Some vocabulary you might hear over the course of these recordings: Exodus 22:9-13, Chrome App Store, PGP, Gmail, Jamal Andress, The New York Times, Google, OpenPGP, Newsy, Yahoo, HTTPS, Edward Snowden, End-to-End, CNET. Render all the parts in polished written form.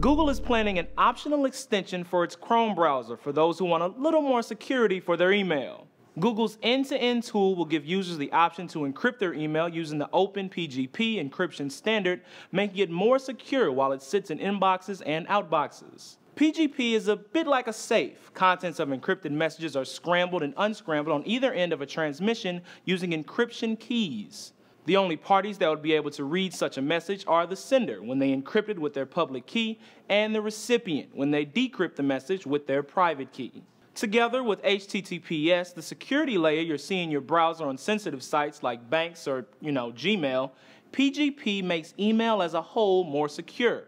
Google is planning an optional extension for its Chrome browser for those who want a little more security for their email. Google's end-to-end tool will give users the option to encrypt their email using the OpenPGP encryption standard, making it more secure while it sits in inboxes and outboxes. PGP is a bit like a safe. Contents of encrypted messages are scrambled and unscrambled on either end of a transmission using encryption keys. The only parties that would be able to read such a message are the sender when they encrypt it with their public key and the recipient when they decrypt the message with their private key. Together with HTTPS, the security layer you're seeing your browser on sensitive sites like banks or, Gmail, PGP makes email as a whole more secure.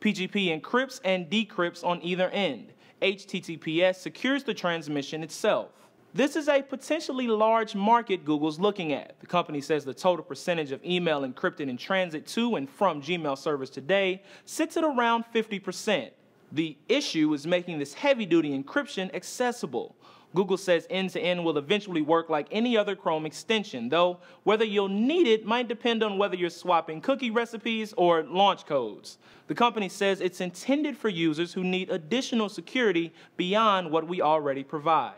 PGP encrypts and decrypts on either end. HTTPS secures the transmission itself. This is a potentially large market Google's looking at. The company says the total percentage of email encrypted in transit to and from Gmail servers today sits at around 50%. The issue is making this heavy-duty encryption accessible. Google says end-to-end will eventually work like any other Chrome extension, though whether you'll need it might depend on whether you're swapping cookie recipes or launch codes. The company says it's intended for users who need additional security beyond what we already provide.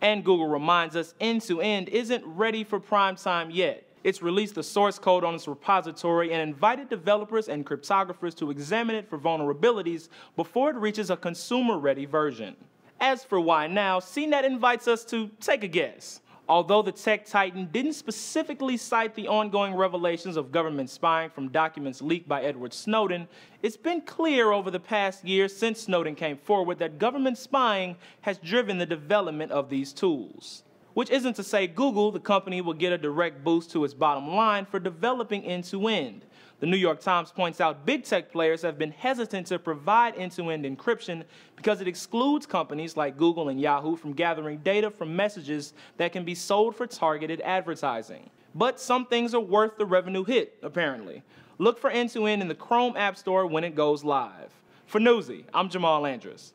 And Google reminds us end-to-end isn't ready for prime time yet. It's released the source code on its repository and invited developers and cryptographers to examine it for vulnerabilities before it reaches a consumer-ready version. As for why now, CNET invites us to take a guess. Although the tech titan didn't specifically cite the ongoing revelations of government spying from documents leaked by Edward Snowden, it's been clear over the past year since Snowden came forward that government spying has driven the development of these tools. Which isn't to say Google, the company, will get a direct boost to its bottom line for developing end-to-end. The New York Times points out big tech players have been hesitant to provide end-to-end encryption because it excludes companies like Google and Yahoo from gathering data from messages that can be sold for targeted advertising. But some things are worth the revenue hit, apparently. Look for end-to-end in the Chrome App Store when it goes live. For Newsy, I'm Jamal Andress.